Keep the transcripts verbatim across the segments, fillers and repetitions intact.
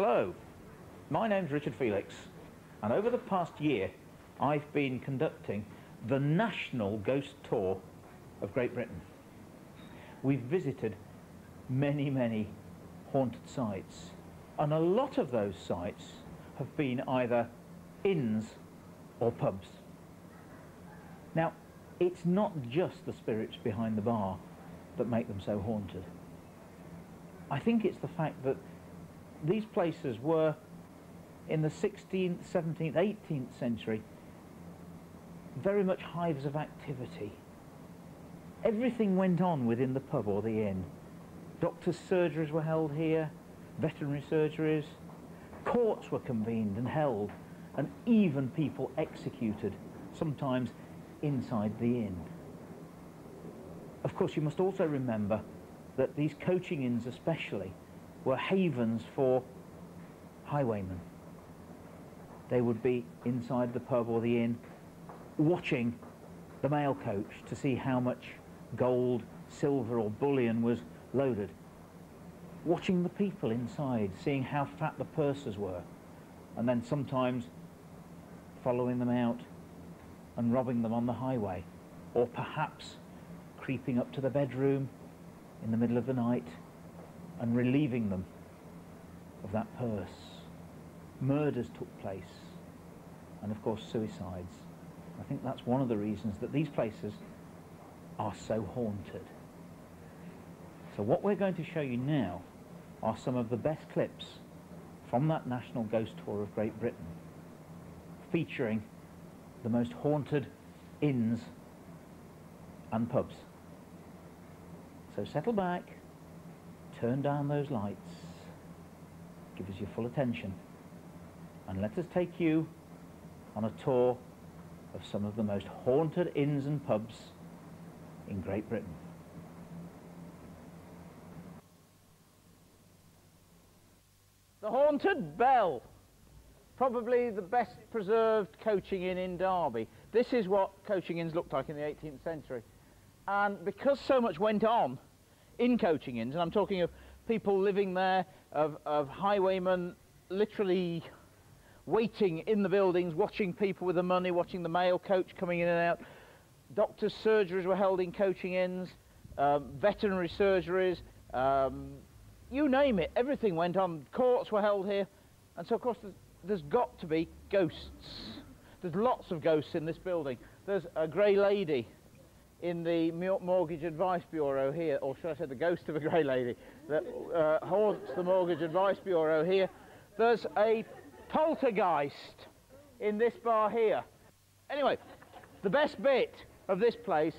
Hello, my name's Richard Felix, and over the past year I've been conducting the National Ghost Tour of Great Britain. We've visited many, many haunted sites, and a lot of those sites have been either inns or pubs. Now, it's not just the spirits behind the bar that make them so haunted. I think it's the fact that these places were, in the sixteenth, seventeenth, eighteenth century, very much hives of activity. Everything went on within the pub or the inn. Doctors' surgeries were held here, veterinary surgeries, courts were convened and held, and even people executed, sometimes inside the inn. Of course, you must also remember that these coaching inns especially were havens for highwaymen. They would be inside the pub or the inn, watching the mail coach to see how much gold, silver or bullion was loaded, watching the people inside, seeing how fat the purses were, and then sometimes following them out and robbing them on the highway, or perhaps creeping up to the bedroom in the middle of the night and relieving them of that purse. Murders took place, and of course suicides. I think that's one of the reasons that these places are so haunted. So what we're going to show you now are some of the best clips from that National Ghost Tour of Great Britain, featuring the most haunted inns and pubs. So settle back, turn down those lights, give us your full attention, and let us take you on a tour of some of the most haunted inns and pubs in Great Britain. The Haunted Bell, probably the best preserved coaching inn in Derby. This is what coaching inns looked like in the eighteenth century. And because so much went on in coaching inns, and I'm talking of people living there, of, of highwaymen literally waiting in the buildings, watching people with the money, watching the mail coach coming in and out. Doctors' surgeries were held in coaching inns, um, veterinary surgeries, um, you name it, everything went on. Courts were held here, and so of course there's, there's got to be ghosts. There's lots of ghosts in this building. There's a grey lady in the Mortgage Advice Bureau here, or should I say the ghost of a grey lady that uh, haunts the Mortgage Advice Bureau here. There's a poltergeist in this bar here. Anyway, the best bit of this place,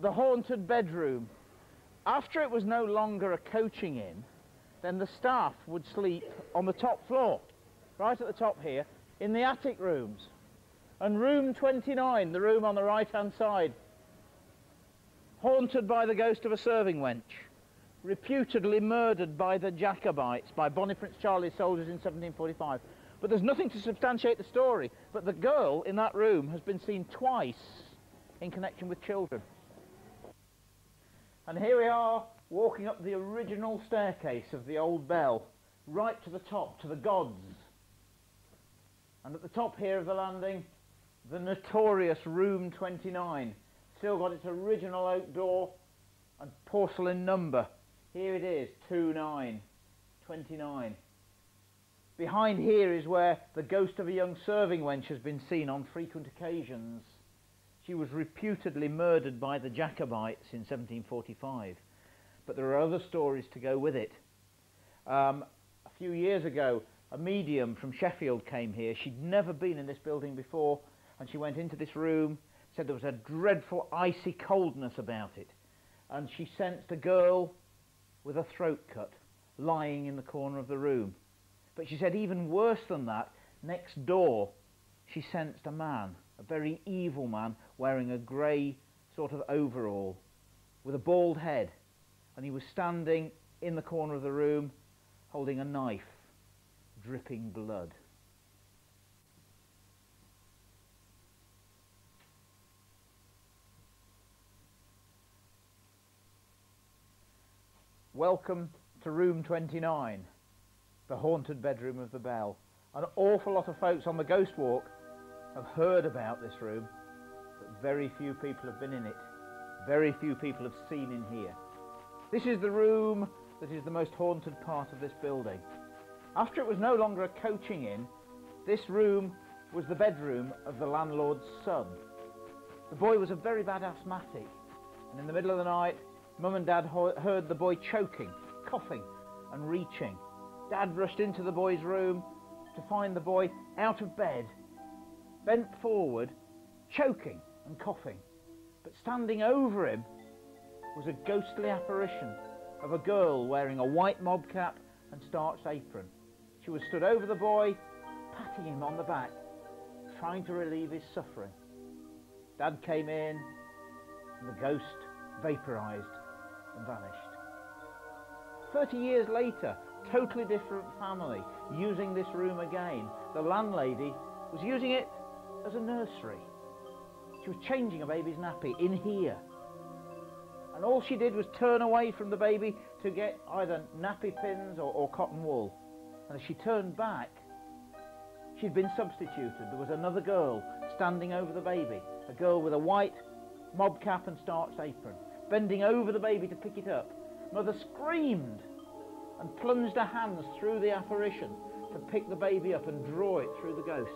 the haunted bedroom. After it was no longer a coaching inn, then the staff would sleep on the top floor, right at the top here, in the attic rooms. And room twenty-nine, the room on the right-hand side, haunted by the ghost of a serving wench, reputedly murdered by the Jacobites, by Bonnie Prince Charlie's soldiers in seventeen forty-five. But there's nothing to substantiate the story. But the girl in that room has been seen twice in connection with children. And here we are, walking up the original staircase of the old bell, right to the top, to the gods. And at the top here of the landing, the notorious room twenty-nine. Still got its original oak door and porcelain number. Here it is, two nine, twenty-nine. Behind here is where the ghost of a young serving wench has been seen on frequent occasions. She was reputedly murdered by the Jacobites in seventeen forty-five, but there are other stories to go with it. Um, a few years ago, a medium from Sheffield came here. She'd never been in this building before, and she went into this room, said there was a dreadful icy coldness about it, and she sensed a girl with a throat cut lying in the corner of the room. But she said even worse than that, next door she sensed a man, a very evil man, wearing a grey sort of overall with a bald head, and he was standing in the corner of the room holding a knife, dripping blood. Welcome to room twenty-nine, the haunted bedroom of the Bell. An awful lot of folks on the Ghost Walk have heard about this room, but very few people have been in it. Very few people have seen in here. This is the room that is the most haunted part of this building. After it was no longer a coaching inn, this room was the bedroom of the landlord's son. The boy was a very bad asthmatic, and in the middle of the night, Mum and Dad heard the boy choking, coughing and reaching. Dad rushed into the boy's room to find the boy out of bed, bent forward, choking and coughing. But standing over him was a ghostly apparition of a girl wearing a white mob cap and starched apron. She was stood over the boy, patting him on the back, trying to relieve his suffering. Dad came in, and the ghost vaporised and vanished. Thirty years later, totally different family, using this room again. The landlady was using it as a nursery. She was changing a baby's nappy in here. And all she did was turn away from the baby to get either nappy pins or, or cotton wool. And as she turned back, she'd been substituted. There was another girl standing over the baby, a girl with a white mob cap and starched apron, bending over the baby to pick it up. Mother screamed and plunged her hands through the apparition to pick the baby up and draw it through the ghost.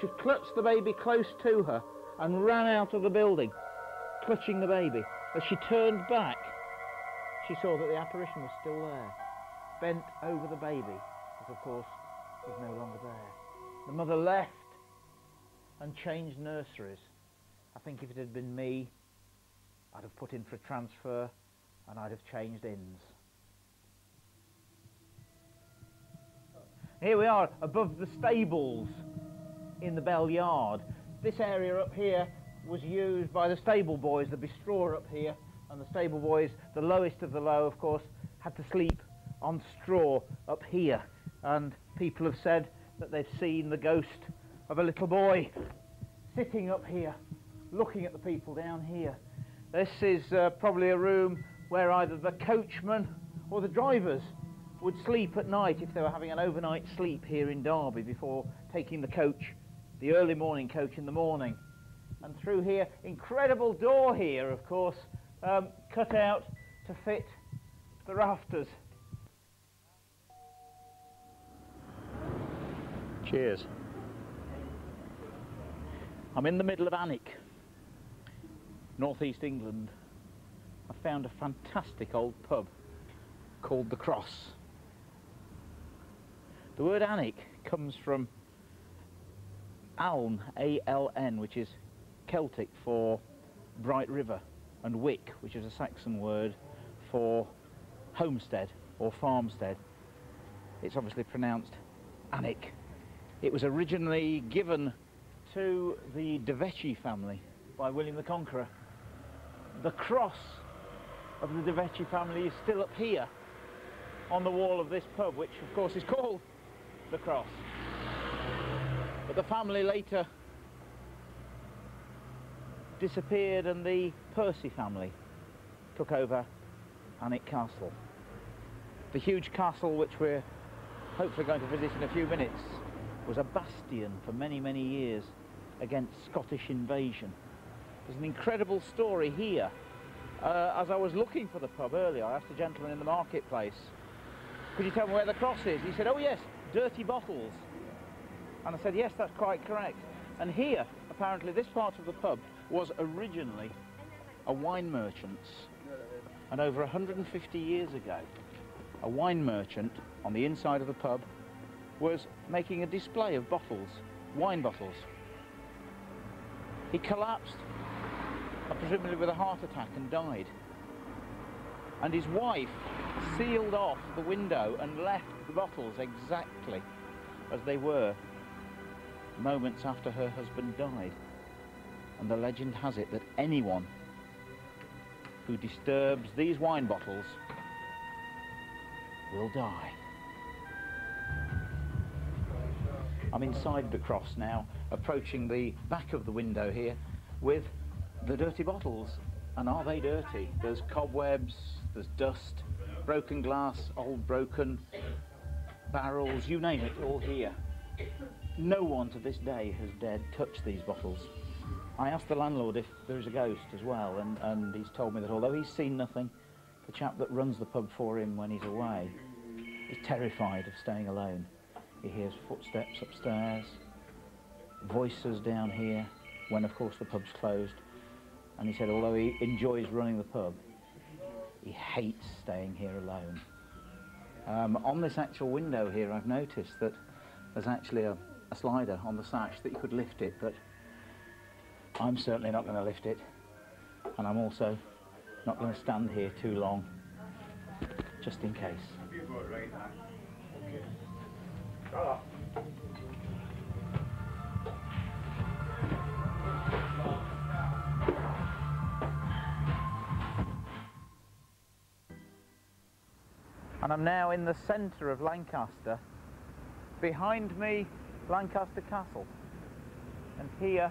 She clutched the baby close to her and ran out of the building, clutching the baby. As she turned back, she saw that the apparition was still there, bent over the baby, that of course was no longer there. The mother left and changed nurseries. I think if it had been me, I'd have put in for a transfer and I'd have changed inns. Here we are above the stables in the Bell Yard. This area up here was used by the stable boys. There'd be straw up here, and the stable boys, the lowest of the low, of course, had to sleep on straw up here. And people have said that they've seen the ghost of a little boy sitting up here, looking at the people down here. This is uh, probably a room where either the coachman or the drivers would sleep at night if they were having an overnight sleep here in Derby before taking the coach, the early morning coach in the morning. And through here, incredible door here, of course, um, cut out to fit the rafters. Cheers. I'm in the middle of Alnwick, northeast England. I found a fantastic old pub called The Cross. The word Alnwick comes from Aln, A L N, which is Celtic for bright river, and wick, which is a Saxon word for homestead or farmstead. It's obviously pronounced Alnwick. It was originally given to the de Vesci family by William the Conqueror. The cross of the de Vesci family is still up here on the wall of this pub, which of course is called The Cross. But the family later disappeared and the Percy family took over Alnwick Castle. The huge castle, which we're hopefully going to visit in a few minutes, was a bastion for many, many years against Scottish invasion. There's an incredible story here. Uh, as I was looking for the pub earlier, I asked a gentleman in the marketplace, could you tell me where The Cross is? He said, oh yes, dirty bottles. And I said, yes, that's quite correct. And here, apparently, this part of the pub was originally a wine merchant's. And over one hundred fifty years ago, a wine merchant on the inside of the pub was making a display of bottles, wine bottles. He collapsed, presumably with a heart attack, and died. And his wife sealed off the window and left the bottles exactly as they were moments after her husband died. And the legend has it that anyone who disturbs these wine bottles will die. I'm inside The Cross now, approaching the back of the window here with the dirty bottles. And are they dirty? There's cobwebs, there's dust, broken glass, old broken barrels, you name it, all here. No one to this day has dared touch these bottles. I asked the landlord if there is a ghost as well, and, and he's told me that although he's seen nothing, the chap that runs the pub for him when he's away is terrified of staying alone. He hears footsteps upstairs, voices down here, when of course the pub's closed, and he said although he enjoys running the pub, he hates staying here alone. Um, on this actual window here, I've noticed that there's actually a, a slider on the sash that you could lift it, but I'm certainly not going to lift it, and I'm also not going to stand here too long, just in case. And I'm now in the centre of Lancaster. Behind me, Lancaster Castle, and here,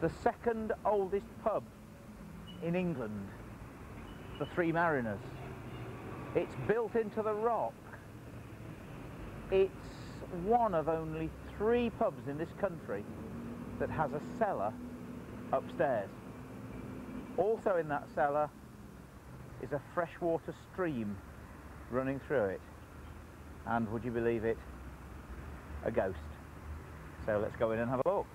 the second oldest pub in England, the Three Mariners. It's built into the rock. It's one of only three pubs in this country that has a cellar upstairs. Also in that cellar is a freshwater stream running through it. And would you believe it, a ghost. So let's go in and have a look.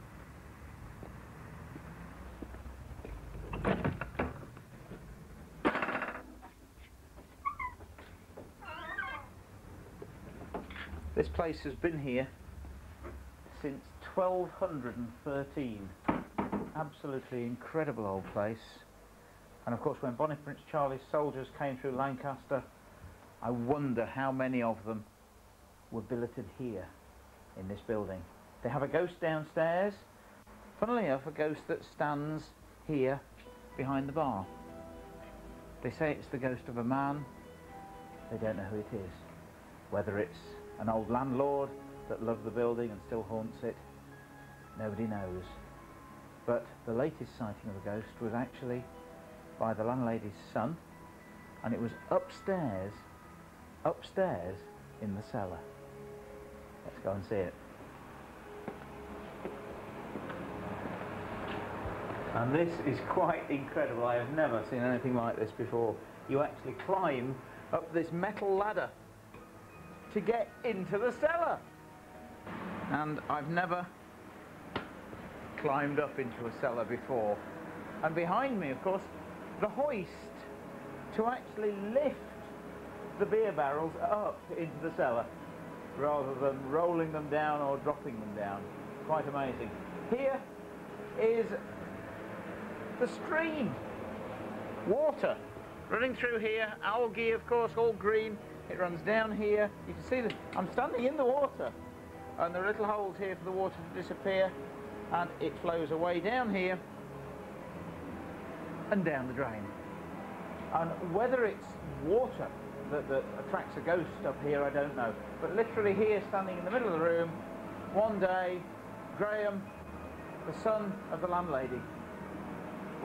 This place has been here since twelve thirteen. Absolutely incredible old place. And of course, when Bonnie Prince Charlie's soldiers came through Lancaster, I wonder how many of them were billeted here in this building. They have a ghost downstairs. Funnily enough, a ghost that stands here behind the bar. They say it's the ghost of a man. They don't know who it is. Whether it's an old landlord that loved the building and still haunts it, nobody knows. But the latest sighting of a ghost was actually by the landlady's son, and it was upstairs, upstairs in the cellar. Let's go and see it. And this is quite incredible. I have never seen anything like this before. You actually climb up this metal ladder to get into the cellar. And I've never climbed up into a cellar before. And behind me, of course, the hoist to actually lift the beer barrels up into the cellar, rather than rolling them down or dropping them down. Quite amazing. Here is the stream. Water running through here, algae of course, all green. It runs down here. You can see that I'm standing in the water, and there are little holes here for the water to disappear, and it flows away down here and down the drain. And whether it's water That, that attracts a ghost up here, I don't know. But literally here, standing in the middle of the room, one day, Graham, the son of the landlady,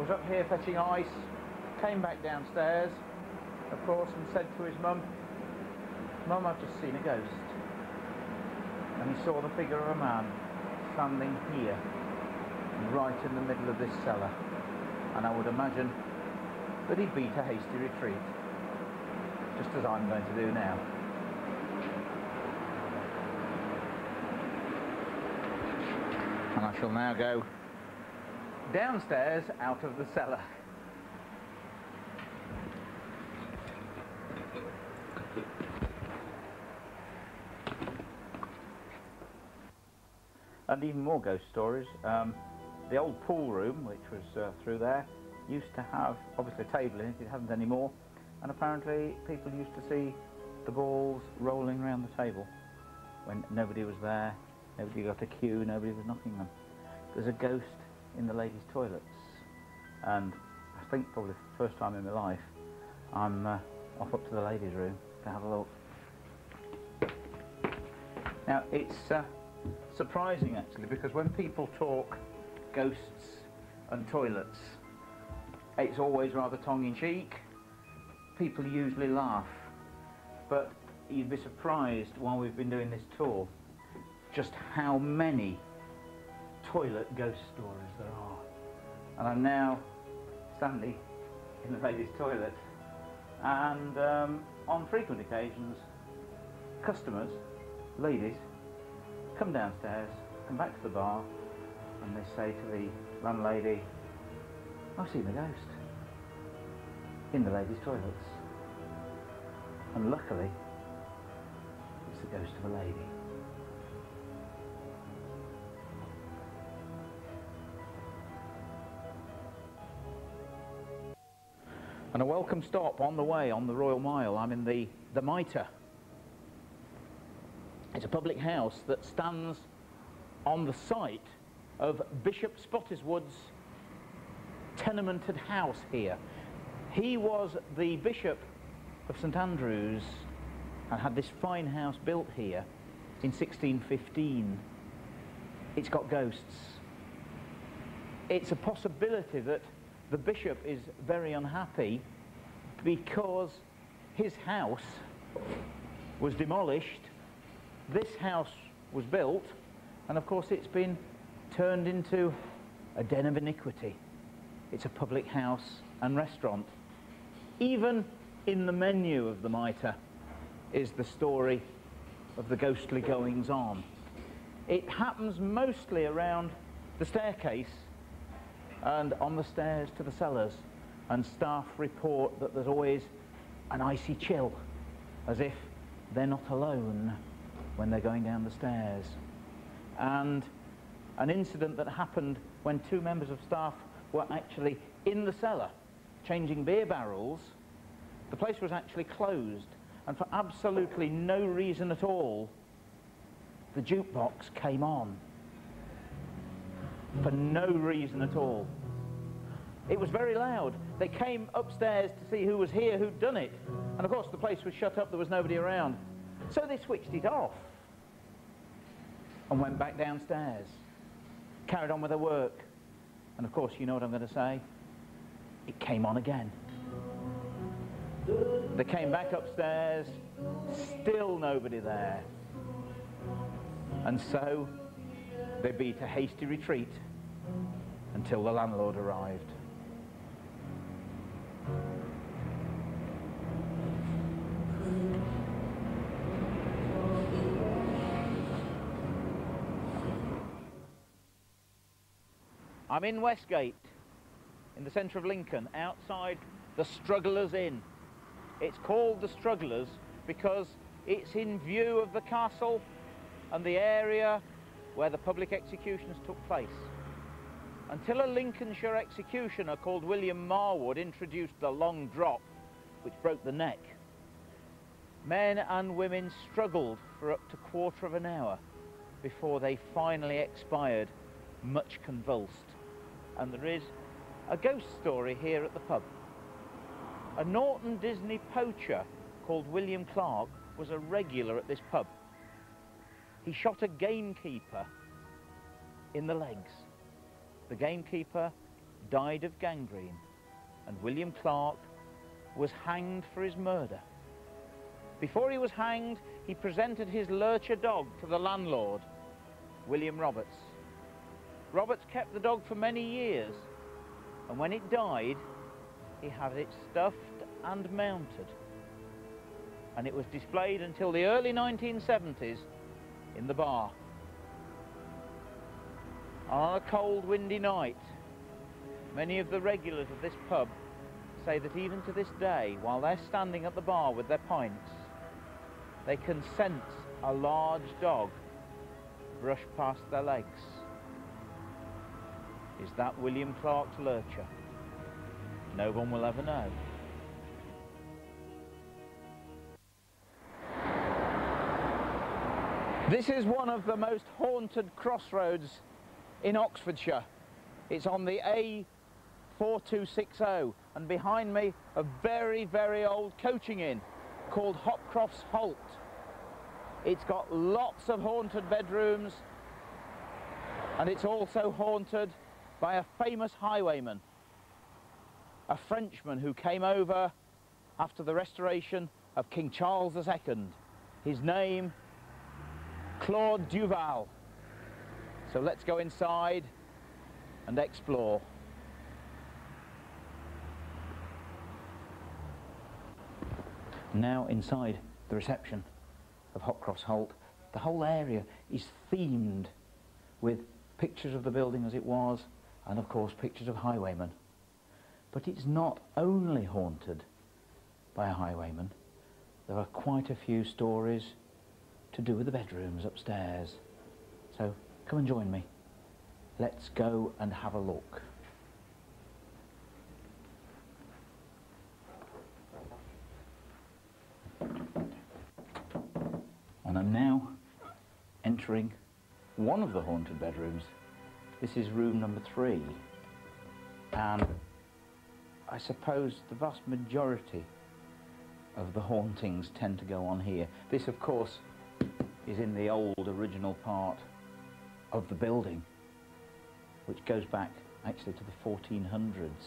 was up here fetching ice, came back downstairs, of course, and said to his mum, "Mum, I've just seen a ghost." And he saw the figure of a man standing here, right in the middle of this cellar. And I would imagine that he beat a hasty retreat, just as I'm going to do now. And I shall now go downstairs out of the cellar. And even more ghost stories. Um, the old pool room, which was uh, through there, used to have, obviously, a table in it. It hasn't anymore. And apparently people used to see the balls rolling around the table when nobody was there, nobody got a cue, nobody was knocking them. There's a ghost in the ladies' toilets, and I think probably for the first time in my life, I'm uh, off up to the ladies' room to have a look. Now, it's uh, surprising, actually, because when people talk ghosts and toilets, it's always rather tongue-in-cheek. People usually laugh, but you'd be surprised while we've been doing this tour just how many toilet ghost stories there are. And I'm now standing in the ladies' toilet, and um, on frequent occasions customers, ladies, come downstairs, come back to the bar, and they say to the landlady, "I've seen the ghost in the ladies' toilets." And luckily, it's the ghost of a lady. And a welcome stop on the way on the Royal Mile. I'm in the, the Mitre. It's a public house that stands on the site of Bishop Spottiswood's tenemented house here. He was the Bishop of St Andrews and had this fine house built here in sixteen fifteen. It's got ghosts. It's a possibility that the bishop is very unhappy because his house was demolished, this house was built, and of course it's been turned into a den of iniquity. It's a public house and restaurant. Even in the menu of the Mitre is the story of the ghostly goings-on. It happens mostly around the staircase and on the stairs to the cellars, and staff report that there's always an icy chill, as if they're not alone when they're going down the stairs. And an incident that happened when two members of staff were actually in the cellar changing beer barrels. The place was actually closed, and for absolutely no reason at all, the jukebox came on. For no reason at all. It was very loud. They came upstairs to see who was here, who'd done it. And of course the place was shut up, there was nobody around. So they switched it off and went back downstairs, carried on with their work. And of course, you know what I'm going to say, it came on again. They came back upstairs, still nobody there. And so they beat a hasty retreat until the landlord arrived. I'm in Westgate, in the centre of Lincoln, outside the Strugglers Inn. It's called the Strugglers because it's in view of the castle and the area where the public executions took place. Until a Lincolnshire executioner called William Marwood introduced the long drop, which broke the neck, men and women struggled for up to a quarter of an hour before they finally expired, much convulsed. And there is a ghost story here at the pub. A Norton Disney poacher called William Clark was a regular at this pub. He shot a gamekeeper in the legs. The gamekeeper died of gangrene, and William Clark was hanged for his murder. Before he was hanged, he presented his lurcher dog to the landlord, William Roberts. Roberts kept the dog for many years, and when it died, he had it stuffed and mounted. And it was displayed until the early nineteen seventies in the bar. On a cold, windy night, many of the regulars of this pub say that even to this day, while they're standing at the bar with their pints, they can sense a large dog brush past their legs. Is that William Clark's lurcher? No one will ever know. This is one of the most haunted crossroads in Oxfordshire. It's on the A four two six zero, and behind me a very, very old coaching inn called Hopcroft's Holt. It's got lots of haunted bedrooms, and it's also haunted by a famous highwayman, a Frenchman who came over after the restoration of King Charles the Second. his name, Claude Duval. So let's go inside and explore. Now inside the reception of Hopcross Holt, the whole area is themed with pictures of the building as it was, and of course pictures of highwaymen. But it's not only haunted by a highwayman. There are quite a few stories to do with the bedrooms upstairs. So come and join me. Let's go and have a look. And I'm now entering one of the haunted bedrooms. This is room number three. And I suppose the vast majority of the hauntings tend to go on here. This, of course, is in the old original part of the building, which goes back actually to the fourteen hundreds.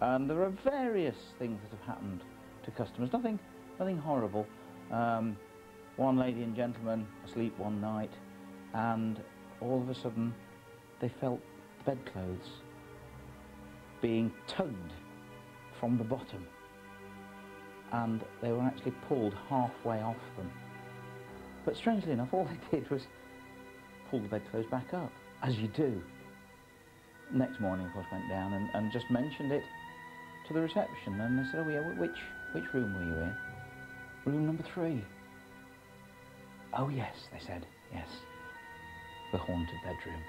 And there are various things that have happened to customers. Nothing, nothing horrible. Um, One lady and gentleman asleep one night, and all of a sudden they felt the bedclothes being tugged from the bottom, and they were actually pulled halfway off them. But strangely enough, all they did was pull the bedclothes back up, as you do. Next morning, of course, went down and, and just mentioned it to the reception, and they said, oh yeah, which, which room were you in? Room number three. Oh yes, they said, yes, the haunted bedroom.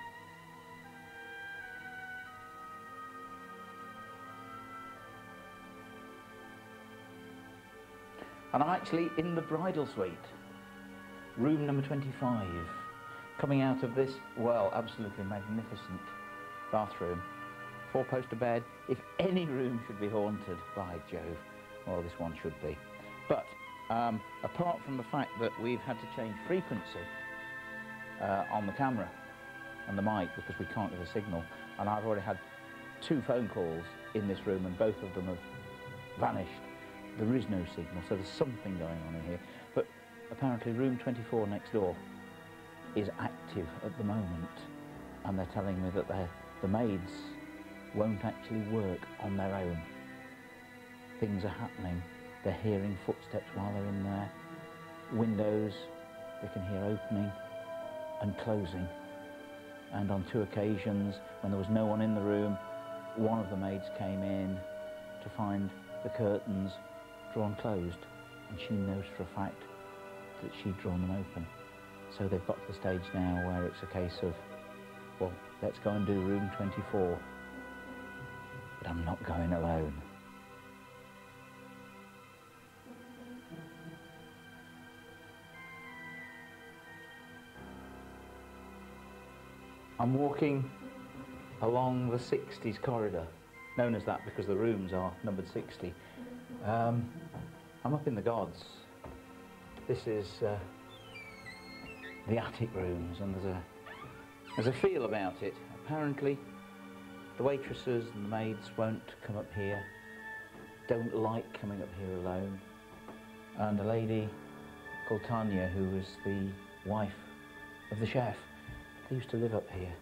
And I'm actually in the bridal suite, room number twenty-five, coming out of this, well, absolutely magnificent bathroom. Four-poster bed. If any room should be haunted, by Jove, well, this one should be. But Um, apart from the fact that we've had to change frequency uh, on the camera and the mic because we can't get a signal, and I've already had two phone calls in this room and both of them have vanished. There is no signal, so there's something going on in here. But apparently room twenty-four next door is active at the moment, and they're telling me that the maids won't actually work on their own. Things are happening. They're hearing footsteps while they're in there. Windows, they can hear opening and closing. And on two occasions, when there was no one in the room, one of the maids came in to find the curtains drawn closed. And she knows for a fact that she'd drawn them open. So they've got to the stage now where it's a case of, well, let's go and do room twenty-four. But I'm not going alone. I'm walking along the sixties corridor, known as that because the rooms are numbered sixty. Um, I'm up in the gods. This is uh, the attic rooms, and there's a, there's a feel about it. Apparently, the waitresses and the maids won't come up here, don't like coming up here alone. And a lady called Tanya, who was the wife of the chef, used to live up here.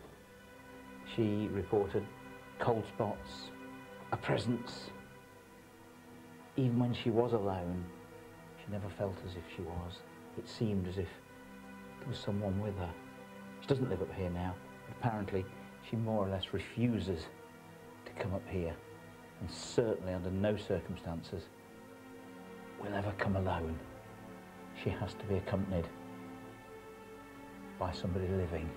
She reported cold spots, a presence. Even when she was alone, she never felt as if she was. It seemed as if there was someone with her. She doesn't live up here now, but apparently she more or less refuses to come up here, and certainly under no circumstances will ever come alone. She has to be accompanied by somebody living.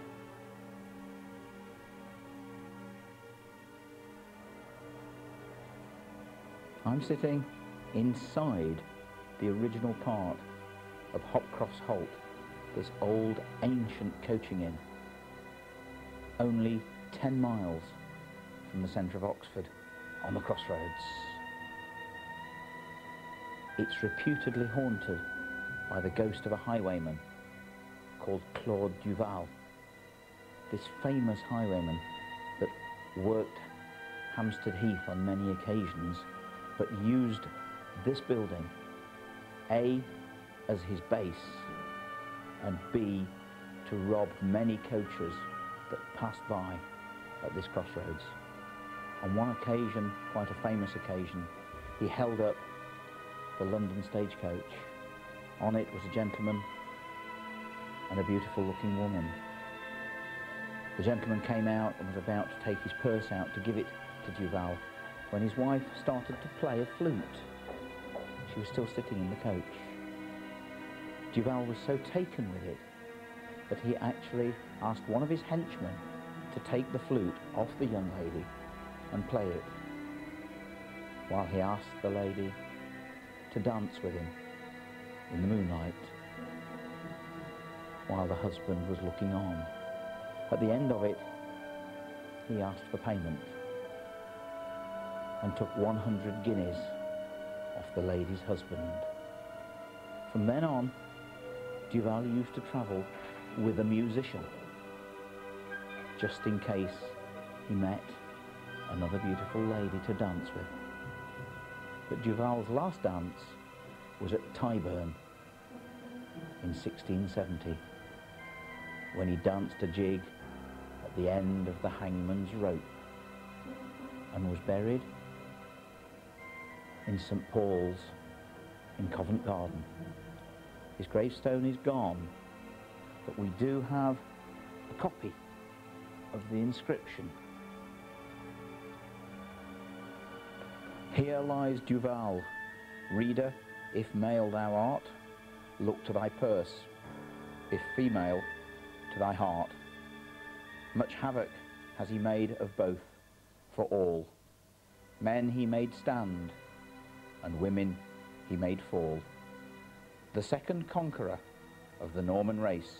I'm sitting inside the original part of Hopcross Holt, this old ancient coaching inn, only ten miles from the centre of Oxford on the crossroads. It's reputedly haunted by the ghost of a highwayman called Claude Duval, this famous highwayman that worked Hampstead Heath on many occasions, but used this building, A, as his base, and B, to rob many coaches that passed by at this crossroads. On one occasion, quite a famous occasion, he held up the London stagecoach. On it was a gentleman and a beautiful looking woman. The gentleman came out and was about to take his purse out to give it to Duval when his wife started to play a flute. She was still sitting in the coach. Duval was so taken with it that he actually asked one of his henchmen to take the flute off the young lady and play it, while he asked the lady to dance with him in the moonlight while the husband was looking on. At the end of it, he asked for payment and took one hundred guineas off the lady's husband. From then on, Duval used to travel with a musician, just in case he met another beautiful lady to dance with. But Duval's last dance was at Tyburn in sixteen seventy, when he danced a jig at the end of the hangman's rope and was buried in Saint Paul's in Covent Garden. His gravestone is gone, but we do have a copy of the inscription. Here lies Duval. Reader, if male thou art, look to thy purse. If female, to thy heart. Much havoc has he made of both, for all. Men he made stand, and women he made fall. The second conqueror of the Norman race.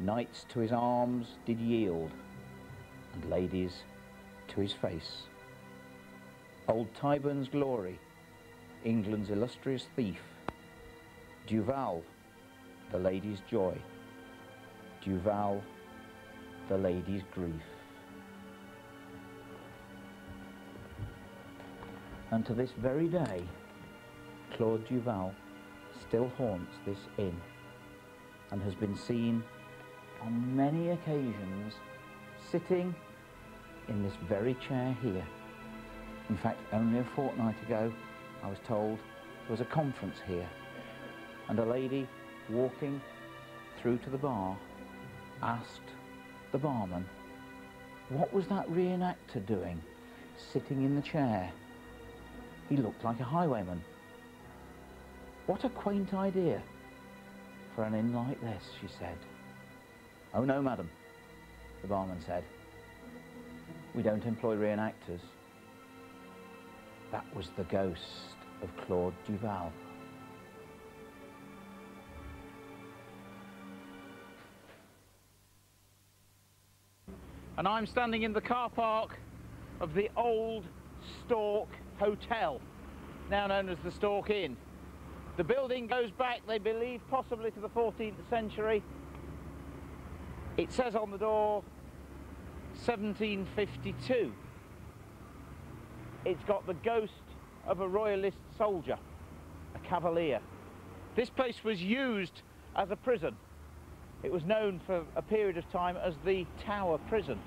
Knights to his arms did yield, and ladies to his face. Old Tyburn's glory, England's illustrious thief. Duval, the lady's joy. Duval, the lady's grief. And to this very day, Claude Duval still haunts this inn and has been seen on many occasions sitting in this very chair here. In fact, only a fortnight ago, I was told there was a conference here, and a lady walking through to the bar asked the barman, what was that reenactor doing sitting in the chair? He looked like a highwayman. What a quaint idea for an inn like this, she said. Oh no, madam, the barman said. We don't employ reenactors. That was the ghost of Claude Duval. And I'm standing in the car park of the old Stork Hotel, now known as the Stork Inn. The building goes back, they believe, possibly to the fourteenth century. It says on the door, seventeen fifty-two. It's got the ghost of a royalist soldier, a cavalier. This place was used as a prison. It was known for a period of time as the Tower Prison.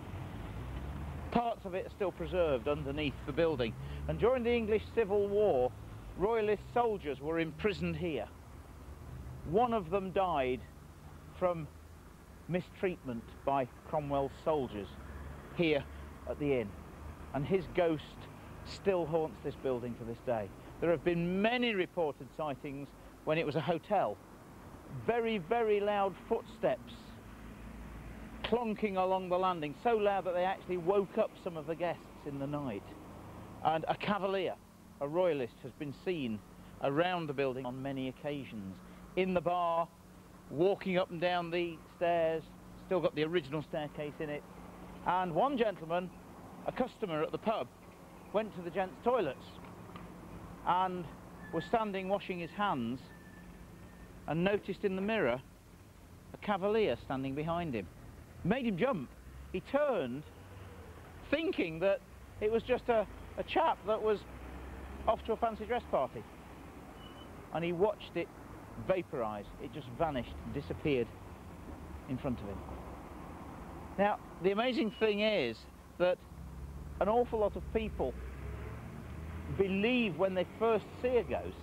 Parts of it are still preserved underneath the building. And during the English Civil War, royalist soldiers were imprisoned here. One of them died from mistreatment by Cromwell's soldiers here at the inn. And his ghost still haunts this building to this day. There have been many reported sightings when it was a hotel. Very, very loud footsteps clonking along the landing, so loud that they actually woke up some of the guests in the night. And a cavalier, a royalist, has been seen around the building on many occasions. In the bar, walking up and down the stairs, still got the original staircase in it. And one gentleman, a customer at the pub, went to the gents' toilets and was standing washing his hands and noticed in the mirror a cavalier standing behind him. Made him jump. He turned, thinking that it was just a, a chap that was off to a fancy dress party. And he watched it vaporized. It just vanished, disappeared in front of him. Now, the amazing thing is that an awful lot of people believe when they first see a ghost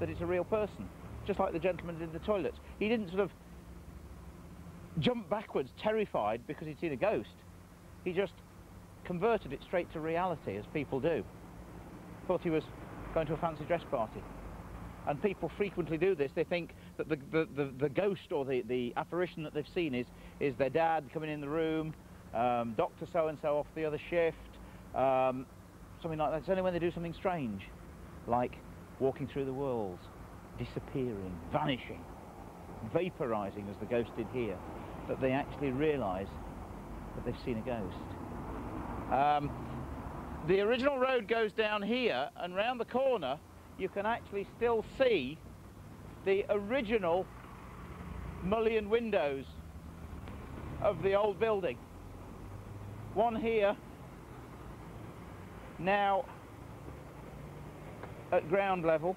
that it's a real person, just like the gentleman did in the toilets. He didn't sort of jump backwards terrified because he'd seen a ghost. He just converted it straight to reality, as people do. Thought he was going to a fancy dress party. And people frequently do this. They think that the, the, the, the ghost or the, the apparition that they've seen is, is their dad coming in the room, um, doctor so-and-so off the other shift, um, something like that. It's only when they do something strange, like walking through the worlds, disappearing, vanishing, vaporizing as the ghost did here, that they actually realize that they've seen a ghost. Um, the original road goes down here, and round the corner you can actually still see the original mullion windows of the old building. One here, now at ground level,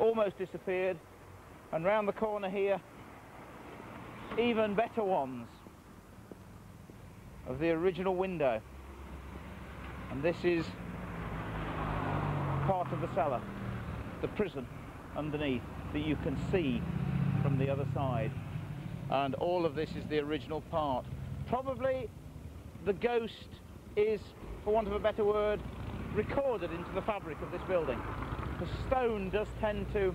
almost disappeared, and round the corner here, even better ones of the original window. And this is part of the cellar, the prison underneath that you can see from the other side. And all of this is the original part. Probably the ghost is, for want of a better word, recorded into the fabric of this building. The stone does tend to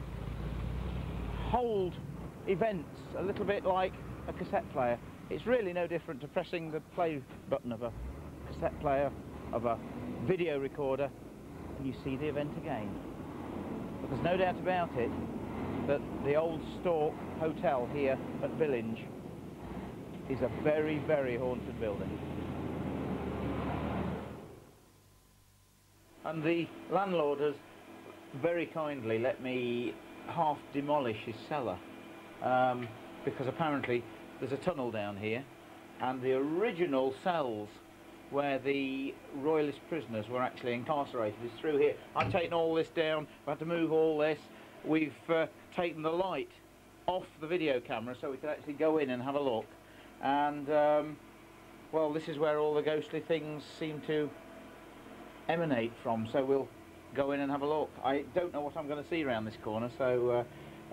hold events a little bit like a cassette player. It's really no different to pressing the play button of a cassette player, of a video recorder, and you see the event again. But there's no doubt about it that the old Stork Hotel here at Billinge is a very, very haunted building. And the landlord has very kindly let me half demolish his cellar, um, because apparently there's a tunnel down here, and the original cells where the royalist prisoners were actually incarcerated is through here. I've taken all this down, I've had to move all this. We've uh, taken the light off the video camera so we could actually go in and have a look. And um, well, this is where all the ghostly things seem to emanate from, so we'll go in and have a look. I don't know what I'm going to see around this corner, so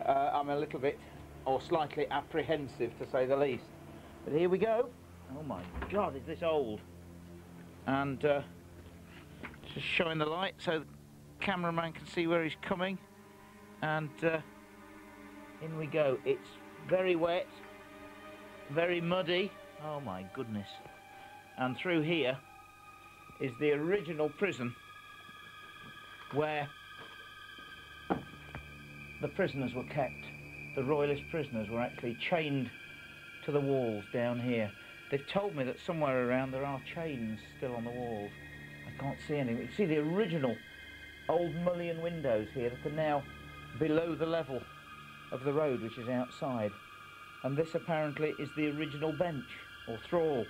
uh, uh, I'm a little bit, or slightly apprehensive to say the least. But here we go. Oh my God, is this old? And uh, just showing the light so the cameraman can see where he's coming. And uh, in we go. It's very wet, very muddy. Oh my goodness. And through here is the original prison where the prisoners were kept. The royalist prisoners were actually chained to the walls down here. They've told me that somewhere around there are chains still on the walls. I can't see anything. You see the original old mullion windows here that are now below the level of the road, which is outside. And this apparently is the original bench or thrall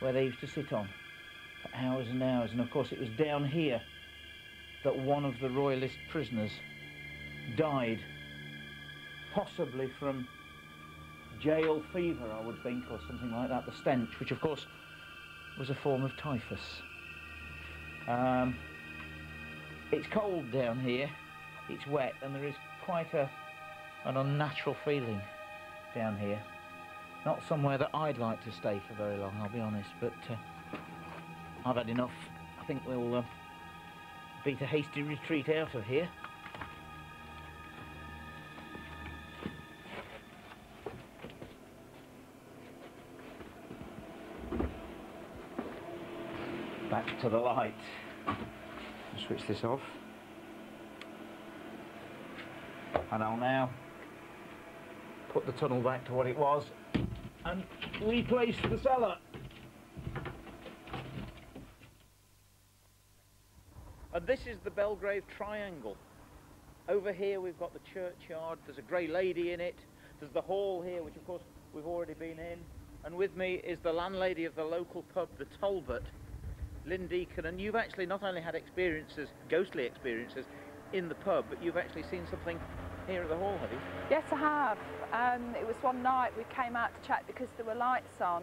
where they used to sit on for hours and hours. And of course it was down here that one of the royalist prisoners died, possibly from jail fever, I would think, or something like that, the stench, which of course was a form of typhus. Um, it's cold down here, it's wet, and there is quite a, an unnatural feeling down here. Not somewhere that I'd like to stay for very long, I'll be honest, but uh, I've had enough. I think we'll uh, beat a hasty retreat out of here. Back to the light. I'll switch this off. And I'll now put the tunnel back to what it was and replace the cellar. And this is the Belgrave Triangle. Over here we've got the churchyard, there's a grey lady in it, there's the hall here, which of course we've already been in, and with me is the landlady of the local pub, the Talbot, Lynn Deacon. And you've actually not only had experiences, ghostly experiences, in the pub, but you've actually seen something here at the hall, have you? Yes, I have. Um, it was one night we came out to check because there were lights on,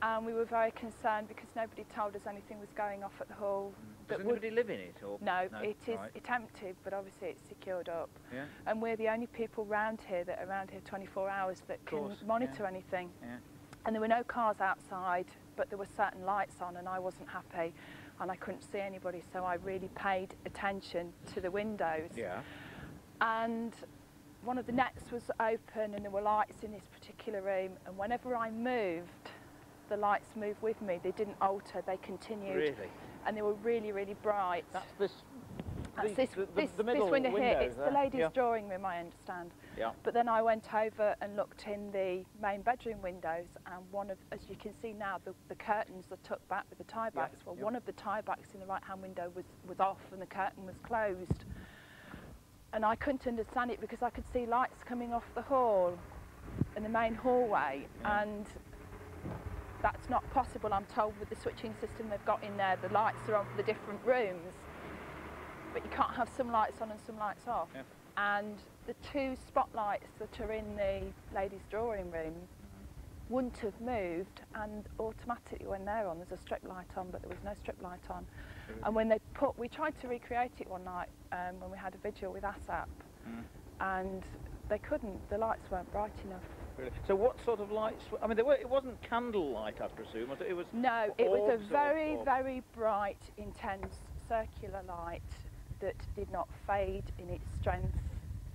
and we were very concerned because nobody told us anything was going off at the hall. Mm. Does anybody live in it? Or no, no, it is, right. It's empty, but obviously it's secured up. Yeah. And we're the only people round here that are around here twenty-four hours that can course. monitor yeah. anything. Yeah. And there were no cars outside, but there were certain lights on, and I wasn't happy, and I couldn't see anybody, so I really paid attention to the windows. Yeah. And one of the nets was open, and there were lights in this particular room, and whenever I moved, the lights moved with me. They didn't alter, they continued. Really? And they were really, really bright. That's this, That's the, this, the, this, the middle this window, window here. It's there. The ladies' yeah. drawing room, I understand. Yeah. But then I went over and looked in the main bedroom windows, and one of, as you can see now, the, the curtains are tucked back with the tiebacks. Yeah. Well, yeah. one of the tiebacks in the right-hand window was, was off, and the curtain was closed. And I couldn't understand it because I could see lights coming off the hall, in the main hallway, yeah. and that's not possible, I'm told, with the switching system they've got in there. The lights are on for the different rooms, but you can't have some lights on and some lights off. Yeah. And the two spotlights that are in the ladies' drawing room wouldn't have moved, and automatically when they're on, there's a strip light on, but there was no strip light on. And when they put, we tried to recreate it one night um, when we had a vigil with ASAP, mm. and they couldn't, the lights weren't bright enough. Really? So what sort of lights? I mean, there were, it wasn't candlelight, I presume. It was no, it was a very, or, or... very bright, intense circular light that did not fade in its strength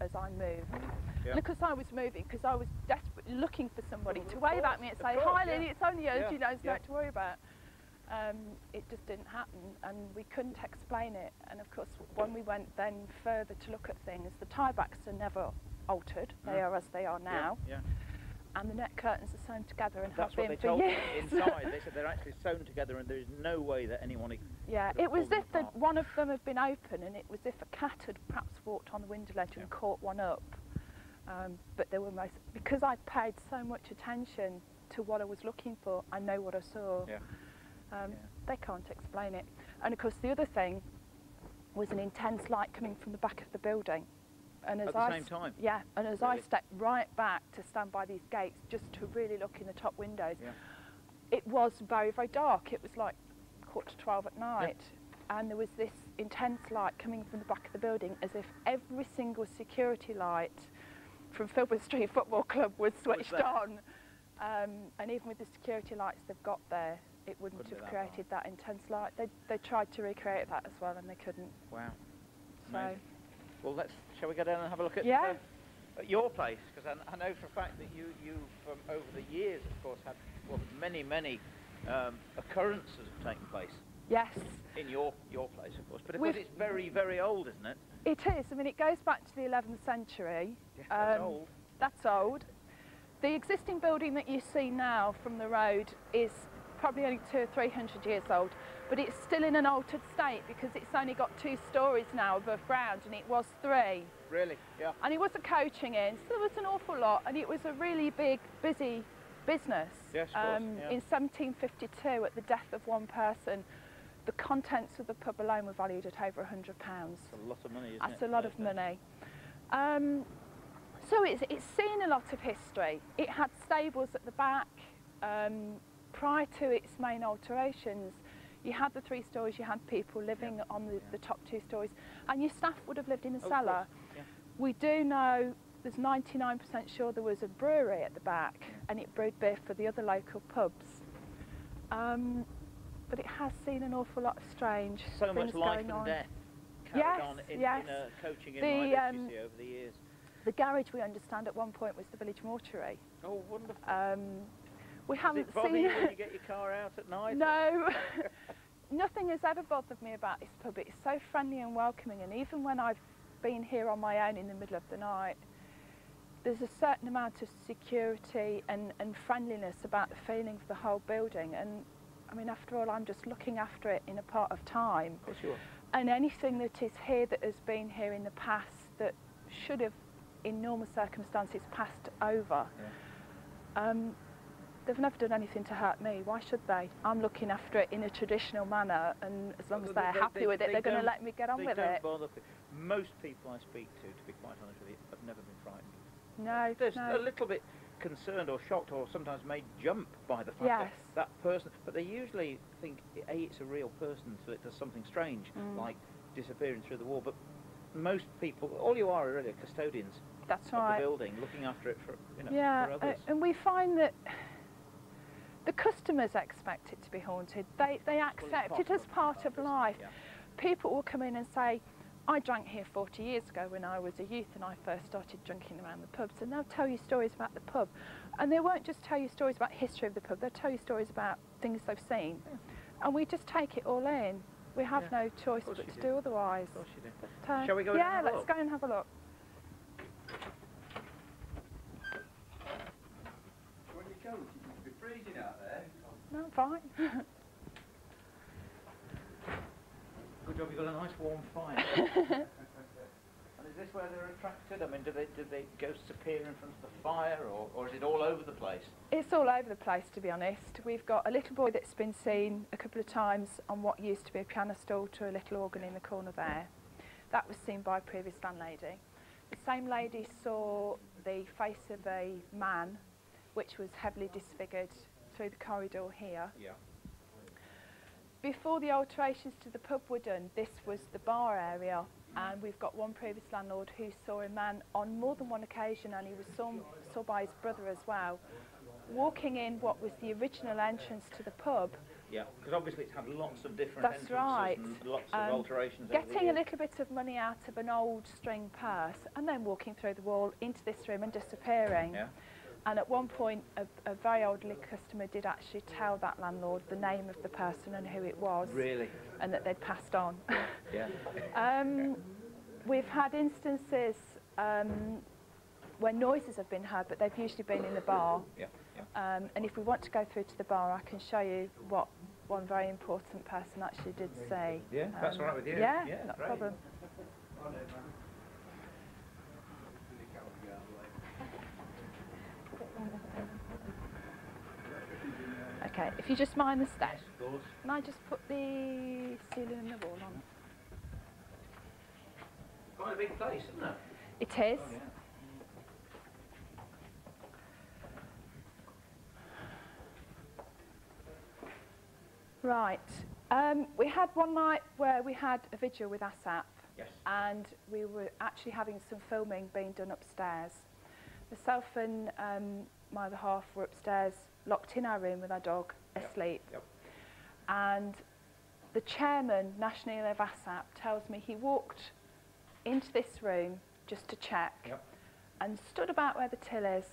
as I moved. Yeah. And of course I was moving because I was desperately looking for somebody well, to wave course, at me and say, course, hi Lily, yeah. it's only us, yeah. you know, it's yeah. not to worry about. Um, it just didn't happen, and we couldn't explain it. And of course, when we went then further to look at things, the tiebacks are never altered; they mm. are as they are now. Yeah, yeah. And the net curtains are sewn together, and, and have been for years. That's what they told me inside. They said they're actually sewn together, and there is no way that anyone. Yeah, it was as if one of them had been open, and it was if a cat had perhaps walked on the window ledge yeah. and caught one up. Um, but they were most because I paid so much attention to what I was looking for. I know what I saw. Yeah. Um, yeah. They can't explain it. And of course the other thing was an intense light coming from the back of the building. And as At the I same time? Yeah, and as really? I stepped right back to stand by these gates just to really look in the top windows, yeah. it was very, very dark. It was like quarter to twelve at night. Yeah. And there was this intense light coming from the back of the building as if every single security light from Filburn Street Football Club was switched was on. Um, and even with the security lights they've got there, it wouldn't couldn't have created that, that intense light. They, they tried to recreate that as well, and they couldn't. Wow. So. Amazing. Well, let's, shall we go down and have a look at, yeah. the, at your place? Because I, I know for a fact that you, you've, um, over the years, of course, had well, many, many um, occurrences have taken place. Yes. In your, your place, of course. But of We've, course, it's very, very old, isn't it? It is. I mean, it goes back to the eleventh century. Yeah, that's um, old. That's old. The existing building that you see now from the road is probably only two or three hundred years old, but it's still in an altered state because it's only got two stories now above ground, and it was three. Really? Yeah. And it was a coaching inn, so there was an awful lot, and it was a really big, busy business. Yes, um, of course, yeah. In seventeen fifty-two, at the death of one person, the contents of the pub alone were valued at over a hundred pounds. That's a lot of money, isn't That's it? That's a lot of money. Um, so it's, it's seen a lot of history. It had stables at the back. Um, Prior to its main alterations, you had the three stories, you had people living yeah. on the, yeah. the top two stories, and your staff would have lived in a oh, cellar. Yeah. We do know, there's ninety-nine percent sure there was a brewery at the back, yeah. and it brewed beer for the other local pubs. Um, but it has seen an awful lot of strange so things much life going and on. Death carried yes, on in, yes. in a coaching in like um, over the years. The garage, we understand, at one point was the village mortuary. Oh, wonderful. Um, We Does haven't it bother seen you when you get your car out at night? No, nothing has ever bothered me about this pub. It's so friendly and welcoming, and even when I've been here on my own in the middle of the night, there's a certain amount of security and, and friendliness about the feeling of the whole building. And I mean, after all, I'm just looking after it in a part of time. Of course you are. And anything that is here that has been here in the past that should have, in normal circumstances, passed over. Yeah. Um, They've never done anything to hurt me. Why should they? I'm looking after it in a traditional manner, and as long well, as they're they, happy they, with it, they they're going to let me get on with it. Bother. Most people I speak to, to be quite honest with you, have never been frightened. No, They're no. a little bit concerned or shocked or sometimes made jump by the fact yes. that that person... But they usually think, A, it's a real person, so it does something strange, mm. like disappearing through the wall. But most people, all you are really are custodians That's of right. the building, looking after it for, you know, yeah, for others. Uh, and we find that... The customers expect it to be haunted. They, they accept well, it as part of life. Yeah. People will come in and say, I drank here forty years ago when I was a youth and I first started drinking around the pubs. And they'll tell you stories about the pub. And they won't just tell you stories about history of the pub. They'll tell you stories about things they've seen. Yeah. And we just take it all in. We have yeah. no choice but to do. do otherwise. Of course you do. But, uh, Shall we go yeah, and have a look? Yeah, let's go and have a look. When you come, you'll be freezing out there. No, I'm fine. Good job, you've got a nice warm fire. And is this where they're attracted? I mean, do they, do they ghosts appear in front of the fire, or, or is it all over the place? It's all over the place, to be honest. We've got a little boy that's been seen a couple of times on what used to be a piano stool to a little organ in the corner there. That was seen by a previous landlady. The same lady saw the face of a man, which was heavily disfigured through the corridor here. Yeah. Before the alterations to the pub were done, this was the bar area, and we've got one previous landlord who saw a man on more than one occasion, and he was saw, saw by his brother as well, walking in what was the original entrance to the pub. Yeah, because obviously it's had lots of different That's entrances right. and lots of um, alterations. Getting a little bit of money out of an old string purse and then walking through the wall into this room and disappearing. Yeah. And at one point, a, a very elderly customer did actually tell that landlord the name of the person and who it was. Really? And that they'd passed on. Yeah. um, we've had instances um, where noises have been heard, but they've usually been in the bar. Yeah. yeah. Um, and if we want to go through to the bar, I can show you what one very important person actually did say. Yeah, um, that's all right with you. Yeah, yeah not a problem. Okay, if you just mind the steps, yes, can I just put the ceiling and the wall on? It's quite a big place, isn't it? It is. Oh, yeah. Right, um, we had one night where we had a vigil with ASAP, yes. and we were actually having some filming being done upstairs. Myself and um, my other half were upstairs, locked in our room with our dog, asleep. Yep, yep. And the chairman, nationally of ASAP, tells me he walked into this room just to check yep. and stood about where the till is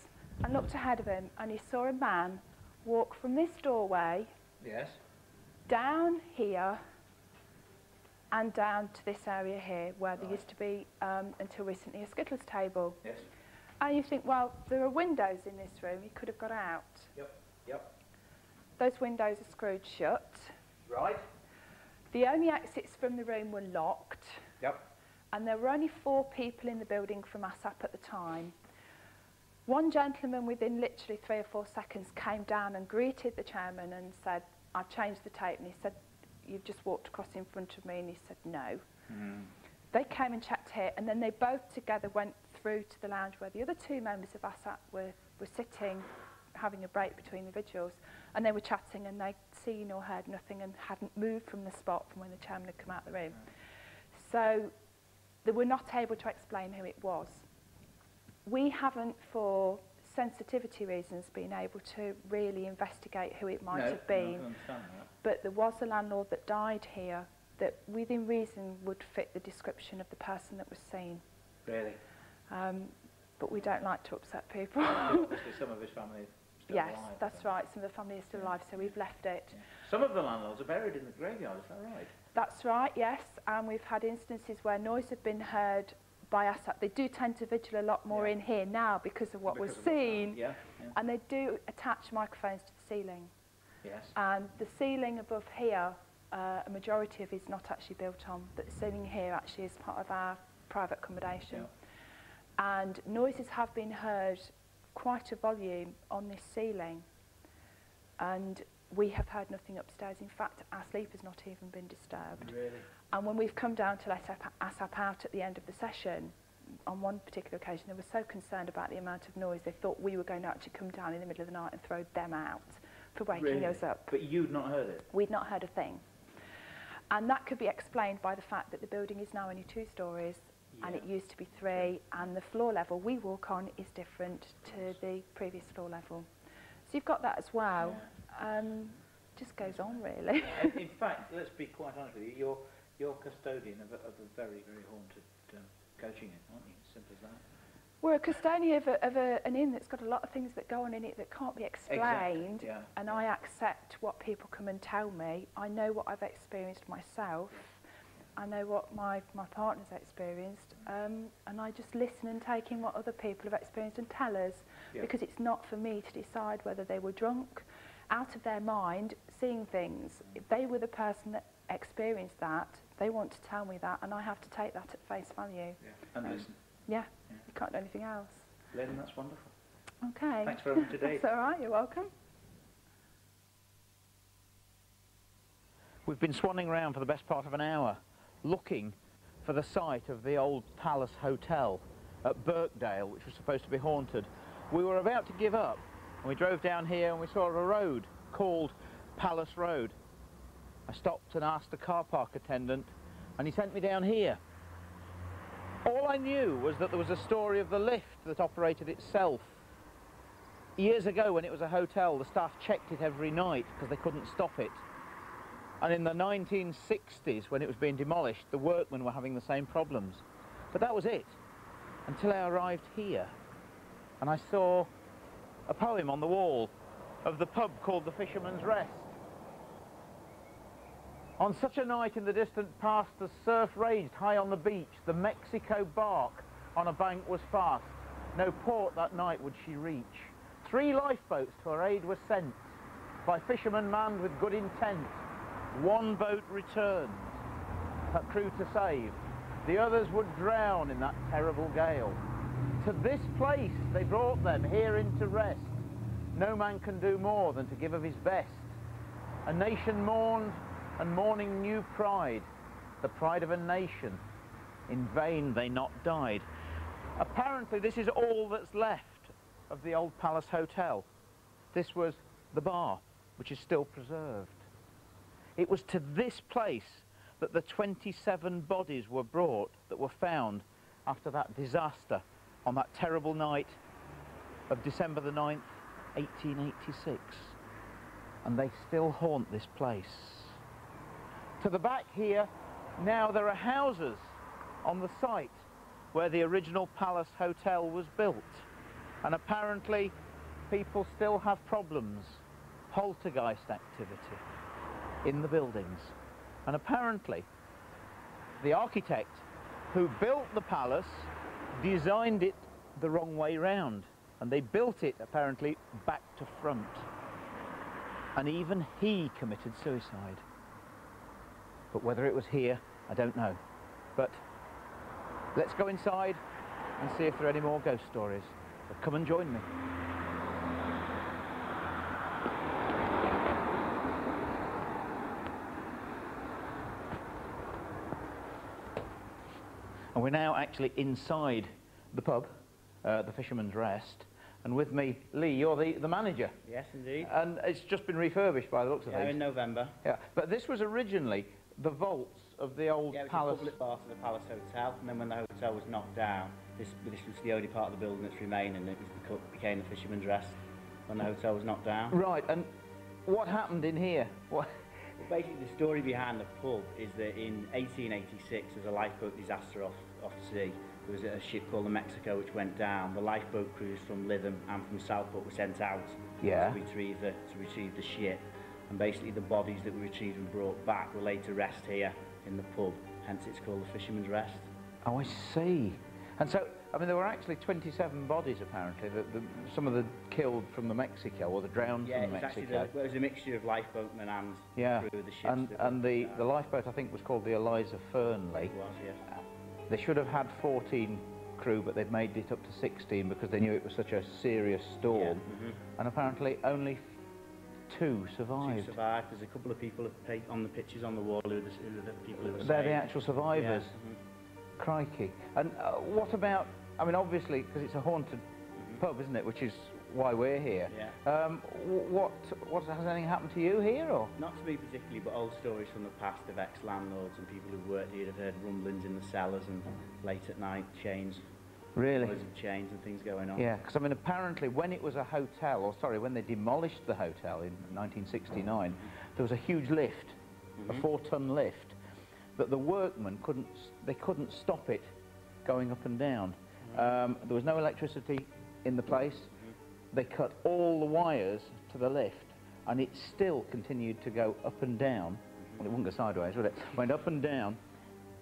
and looked ahead of him, and he saw a man walk from this doorway yes. down here and down to this area here where right. there used to be, um, until recently, a Skittles table. Yes. And you think, well, there are windows in this room, you could have got out. Yep, yep. Those windows are screwed shut. Right. The only exits from the room were locked. Yep. And there were only four people in the building from ASAP at the time. One gentleman, within literally three or four seconds, came down and greeted the chairman and said, I've changed the tape. And he said, you've just walked across in front of me. And he said, no. Mm. They came and checked here, and then they both together went through to the lounge where the other two members of ASAP were, were sitting, having a break between the vigils, and they were chatting, and they'd seen or heard nothing and hadn't moved from the spot from when the chairman had come out of the room. Right. So they were not able to explain who it was. We haven't, for sensitivity reasons, been able to really investigate who it might no, have been, no, I but there was a landlord that died here that within reason would fit the description of the person that was seen. Really? Um, but we don't like to upset people. Obviously some of his family is still yes, alive. Yes, that's so. right, some of the family is still yeah. alive, so we've left it. Yeah. Some of the landlords are buried in the graveyard, is that right? That's right, yes, and we've had instances where noise have been heard by ASAP. They do tend to vigil a lot more yeah. in here now because of what because was seen, yeah, yeah. and they do attach microphones to the ceiling. Yes. And the ceiling above here, uh, a majority of it is not actually built on, but the ceiling here actually is part of our private accommodation. Yeah. And noises have been heard, quite a volume, on this ceiling. and we have heard nothing upstairs. In fact, our sleep has not even been disturbed. Really? And when we've come down to let ASAP out at the end of the session, on one particular occasion, they were so concerned about the amount of noise, they thought we were going to actually come down in the middle of the night and throw them out for waking really? us up. But you'd not heard it? We'd not heard a thing. And that could be explained by the fact that the building is now only two stories, yeah. and it used to be three, and the floor level we walk on is different to the previous floor level. So you've got that as well. Yeah. Um, just goes on, really. Yeah. In fact, let's be quite honest with you, you're, you're custodian of a, of a very, very haunted um, coaching inn, aren't you? Simple as that. We're a custodian of, a, of a, an inn that's got a lot of things that go on in it that can't be explained, exactly. yeah. and yeah. I accept what people come and tell me. I know what I've experienced myself, I know what my, my partner's experienced, um, and I just listen and take in what other people have experienced and tell us, yeah. because it's not for me to decide whether they were drunk, out of their mind, seeing things. If they were the person that experienced that, they want to tell me that, and I have to take that at face value. Yeah. And um, listen. Yeah, yeah, you can't do anything else. Lynn, that's wonderful. Okay. Thanks for having me today. That's all right, you're welcome. We've been swanning around for the best part of an hour, looking for the site of the old Palace Hotel at Birkdale, which was supposed to be haunted. We were about to give up, and we drove down here and we saw a road called Palace Road. I stopped and asked the car park attendant, and he sent me down here. All I knew was that there was a story of the lift that operated itself. Years ago, when it was a hotel, the staff checked it every night because they couldn't stop it. And in the nineteen sixties, when it was being demolished, the workmen were having the same problems. But that was it, until I arrived here. And I saw a poem on the wall of the pub called the Fisherman's Rest. On such a night in the distant past, the surf raged high on the beach. The Mexico bark on a bank was fast. No port that night would she reach. Three lifeboats to her aid were sent by fishermen manned with good intent. One boat returned, her crew to save. The others would drown in that terrible gale. To this place they brought them, herein to rest. No man can do more than to give of his best. A nation mourned, and mourning new pride, the pride of a nation. In vain they not died. Apparently this is all that's left of the old Palace Hotel. This was the bar, which is still preserved. It was to this place that the twenty-seven bodies were brought that were found after that disaster on that terrible night of December the ninth, eighteen eighty-six. And they still haunt this place. To the back here, now there are houses on the site where the original Palace Hotel was built. And apparently, people still have problems, poltergeist activity in the buildings. And apparently, the architect who built the palace designed it the wrong way round. And they built it, apparently, back to front. And even he committed suicide. But whether it was here, I don't know. But let's go inside and see if there are any more ghost stories. So come and join me. And we're now actually inside the pub, uh, the Fisherman's Rest. And with me, Lee, you're the, the manager. Yes, indeed. And it's just been refurbished by the looks of things. Yeah, in November. Yeah, but this was originally the vaults of the old yeah, palace. Yeah, the public bath of the Palace Hotel, and then when the hotel was knocked down, this, this was the only part of the building that's remaining, and it was, became the Fisherman's Rest when the hotel was knocked down. Right, and what happened in here? What? Well, basically, the story behind the pub is that in eighteen eighty-six, there was a lifeboat disaster off, off sea. There was a ship called the Mexico which went down. The lifeboat crews from Lytham and from Southport were sent out yeah. to, retrieve the, to retrieve the ship. And basically the bodies that were retrieved and brought back were laid to rest here in the pub, hence it's called the Fisherman's Rest. Oh, I see. And so, I mean, there were actually twenty-seven bodies, apparently, the, the, some of the killed from the Mexico, or the drowned yeah, from the Mexico. Yeah, exactly. It was a mixture of lifeboatmen and yeah. crew of the ships. And, and the, the lifeboat, I think, was called the Eliza Fernley. It was, yes. They should have had fourteen crew, but they've made it up to sixteen because they knew it was such a serious storm. Yeah. Mm-hmm. And apparently only two survived. Two survived. There's a couple of people on the pictures on the wall who are the, who are the people who were saved. They're the actual survivors. Yeah. Mm-hmm. Crikey. And uh, what about, I mean, obviously, because it's a haunted mm-hmm. pub, isn't it, which is why we're here. Yeah. Um, what, what, has anything happened to you here, or? Not to me particularly, but old stories from the past of ex-landlords and people who worked here have heard rumblings in the cellars and late at night, chains. Really? Loads of chains and things going on. Yeah, because I mean, apparently when it was a hotel, or sorry, when they demolished the hotel in nineteen sixty-nine, mm-hmm. there was a huge lift, mm-hmm. a four-ton lift, but the workmen couldn't, they couldn't stop it going up and down. Mm-hmm. Um, there was no electricity in the place. They cut all the wires to the lift, and it still continued to go up and down. Well, it wouldn't go sideways, would it? Went up and down,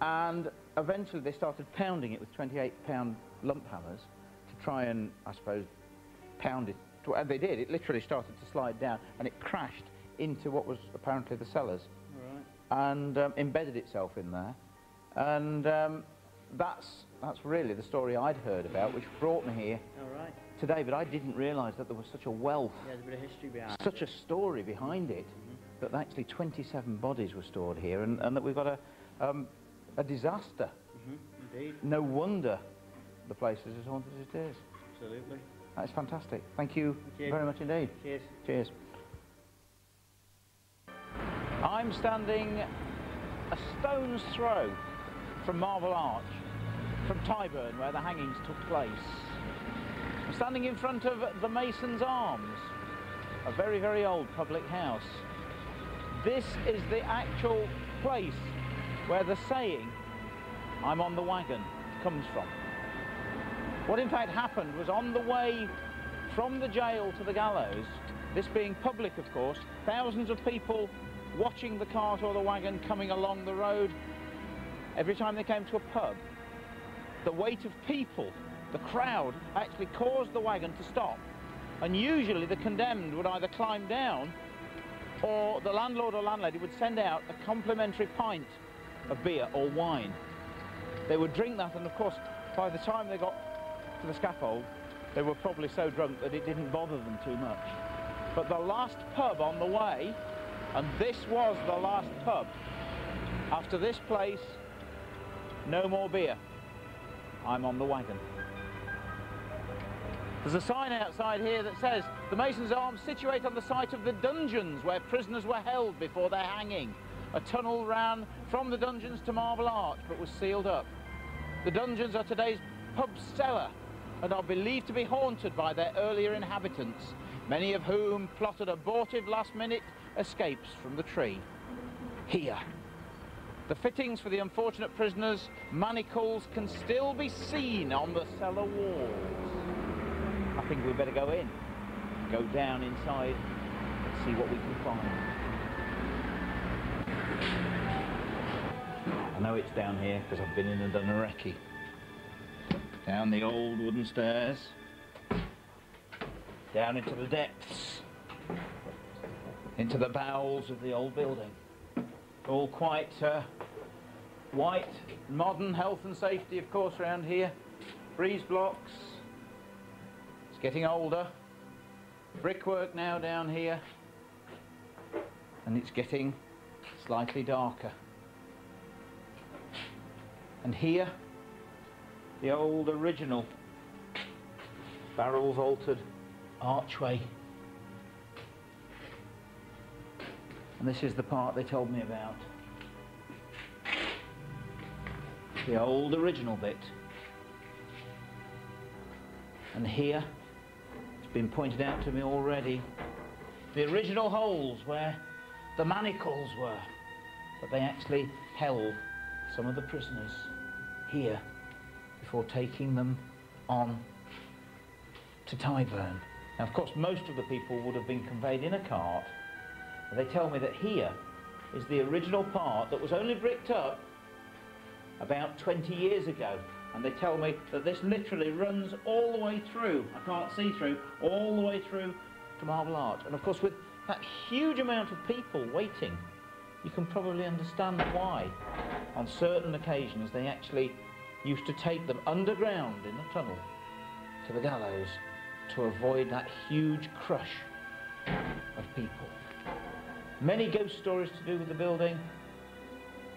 and eventually they started pounding it with twenty-eight pound lump hammers to try and, I suppose, pound it. And they did. It literally started to slide down, and it crashed into what was apparently the cellars, right. and um, embedded itself in there. And um, that's that's really the story I'd heard about, which brought me here. All right. Today, but I didn't realise that there was such a wealth, yeah, there's a bit of history behind such it. a story behind it, mm-hmm. that actually twenty-seven bodies were stored here, and, and that we've got a, um, a disaster. Mm-hmm. Indeed. No wonder the place is as haunted as it is. Absolutely. That is fantastic. Thank you, Thank you. very much indeed. Cheers. Cheers. I'm standing a stone's throw from Marble Arch, from Tyburn, where the hangings took place. I'm standing in front of the Mason's Arms, a very, very old public house. This is the actual place where the saying, "I'm on the wagon," comes from. What in fact happened was, on the way from the jail to the gallows, this being public of course, thousands of people watching the cart or the wagon coming along the road. Every time they came to a pub, the weight of people, the crowd, actually caused the wagon to stop, and usually the condemned would either climb down, or the landlord or landlady would send out a complimentary pint of beer or wine. They would drink that, and of course by the time they got to the scaffold they were probably so drunk that it didn't bother them too much. But the last pub on the way, and this was the last pub, after this place no more beer. I'm on the wagon. There's a sign outside here that says, "The Mason's Arms situate on the site of the dungeons where prisoners were held before their hanging. A tunnel ran from the dungeons to Marble Arch, but was sealed up. The dungeons are today's pub cellar and are believed to be haunted by their earlier inhabitants, many of whom plotted abortive last-minute escapes from the tree. Here, the fittings for the unfortunate prisoners' manacles can still be seen on the cellar walls." I think we better go in, go down inside and see what we can find. I know it's down here because I've been in and done a recce. Down the old wooden stairs, down into the depths, into the bowels of the old building. All quite uh, white, modern, health and safety of course around here. Breeze blocks. Getting older, brickwork now down here, and it's getting slightly darker. And here, the old original barrel vaulted archway. And this is the part they told me about. The old original bit. And here, been pointed out to me already, the original holes where the manacles were, but they actually held some of the prisoners here before taking them on to Tyburn. Now of course most of the people would have been conveyed in a cart, but they tell me that here is the original part that was only bricked up about twenty years ago. And they tell me that this literally runs all the way through, I can't see through, all the way through to Marble Arch. And of course with that huge amount of people waiting, you can probably understand why on certain occasions they actually used to take them underground in a tunnel to the gallows to avoid that huge crush of people. Many ghost stories to do with the building.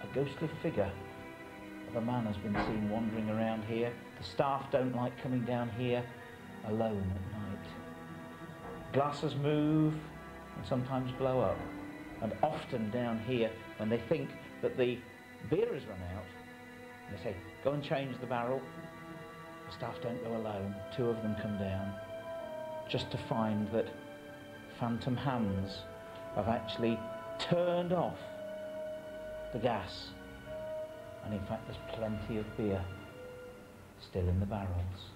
A ghostly figure of a man has been seen wandering around here. The staff don't like coming down here alone at night. Glasses move and sometimes blow up. And often down here, when they think that the beer has run out, they say, go and change the barrel. The staff don't go alone. Two of them come down just to find that phantom hands have actually turned off the gas. And in fact, there's plenty of beer still in the barrels.